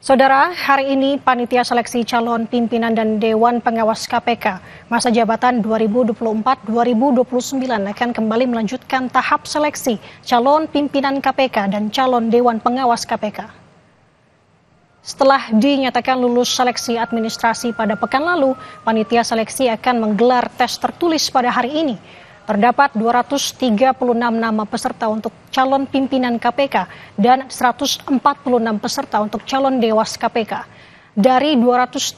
Saudara, hari ini Panitia Seleksi Calon Pimpinan dan Dewan Pengawas KPK masa jabatan 2024-2029 akan kembali melanjutkan tahap seleksi calon pimpinan KPK dan calon Dewan Pengawas KPK. Setelah dinyatakan lulus seleksi administrasi pada pekan lalu, Panitia Seleksi akan menggelar tes tertulis pada hari ini. Terdapat 236 nama peserta untuk calon pimpinan KPK dan 146 peserta untuk calon dewas KPK. Dari 236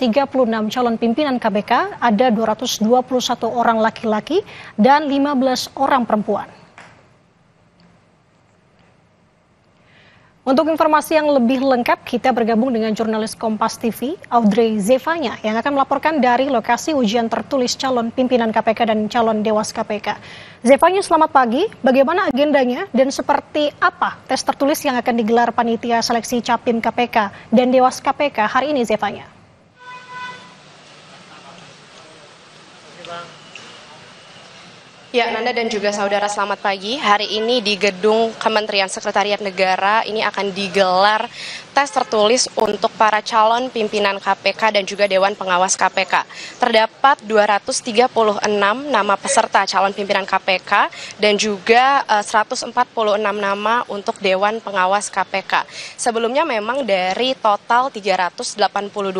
calon pimpinan KPK, ada 221 orang laki-laki dan 15 orang perempuan. Untuk informasi yang lebih lengkap, kita bergabung dengan jurnalis Kompas TV, Audrey Zefanya, yang akan melaporkan dari lokasi ujian tertulis calon pimpinan KPK dan calon dewas KPK. Zefanya, selamat pagi. Bagaimana agendanya dan seperti apa tes tertulis yang akan digelar Panitia Seleksi Capim KPK dan Dewas KPK hari ini, Zefanya? Ya, Nanda dan juga saudara, selamat pagi. Hari ini di gedung Kementerian Sekretariat Negara ini akan digelar tes tertulis untuk para calon pimpinan KPK dan juga Dewan Pengawas KPK. Terdapat 236 nama peserta calon pimpinan KPK dan juga 146 nama untuk Dewan Pengawas KPK. Sebelumnya memang dari total 382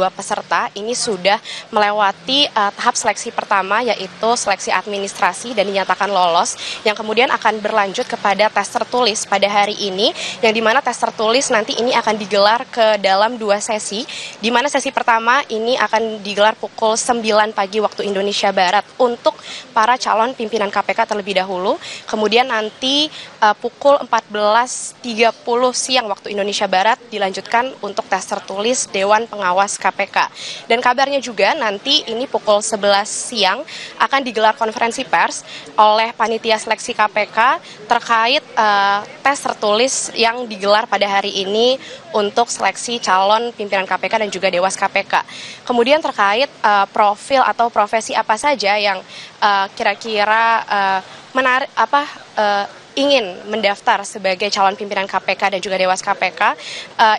peserta ini sudah melewati tahap seleksi pertama, yaitu seleksi administrasi, dan dinyatakan lolos, yang kemudian akan berlanjut kepada tes tertulis pada hari ini, yang dimana tes tertulis nanti ini akan digelar ke dalam dua sesi, dimana sesi pertama ini akan digelar pukul 9 pagi waktu Indonesia Barat untuk para calon pimpinan KPK terlebih dahulu, kemudian nanti pukul 14.30 siang waktu Indonesia Barat dilanjutkan untuk tes tertulis Dewan Pengawas KPK. Dan kabarnya juga nanti ini pukul 11 siang akan digelar konferensi pers oleh Panitia Seleksi KPK terkait tes tertulis yang digelar pada hari ini untuk seleksi calon pimpinan KPK dan juga Dewas KPK. Kemudian terkait profil atau profesi apa saja yang kira-kira ingin mendaftar sebagai calon pimpinan KPK dan juga Dewas KPK,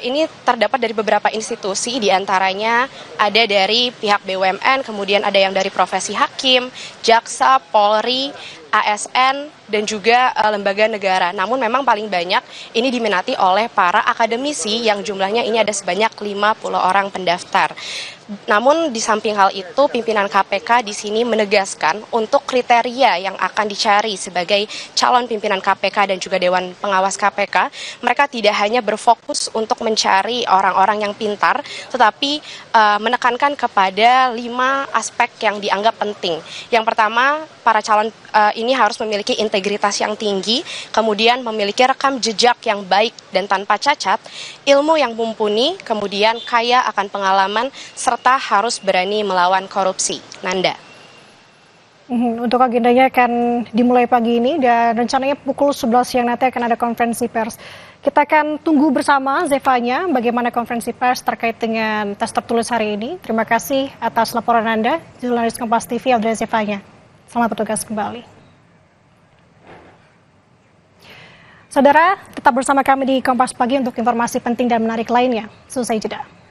ini terdapat dari beberapa institusi, diantaranya ada dari pihak BUMN, kemudian ada yang dari profesi hakim, jaksa, Polri, ASN, dan juga lembaga negara. Namun memang paling banyak ini diminati oleh para akademisi yang jumlahnya ini ada sebanyak 50 orang pendaftar. Namun di samping hal itu, pimpinan KPK di sini menegaskan untuk kriteria yang akan dicari sebagai calon pimpinan KPK dan juga Dewan Pengawas KPK, mereka tidak hanya berfokus untuk mencari orang-orang yang pintar, tetapi menekankan kepada 5 aspek yang dianggap penting. Yang pertama, para calon ini harus memiliki integritas yang tinggi, kemudian memiliki rekam jejak yang baik dan tanpa cacat, ilmu yang mumpuni, kemudian kaya akan pengalaman, serta harus berani melawan korupsi. Nanda. Untuk agendanya akan dimulai pagi ini dan rencananya pukul 11 siang nanti akan ada konferensi pers. Kita akan tunggu bersama, Zefanya, bagaimana konferensi pers terkait dengan tes tertulis hari ini. Terima kasih atas laporan Anda, jurnalis Kompas TV Audrey Zefanya. Selamat bertugas kembali. Saudara, tetap bersama kami di Kompas Pagi untuk informasi penting dan menarik lainnya. Selesai jeda.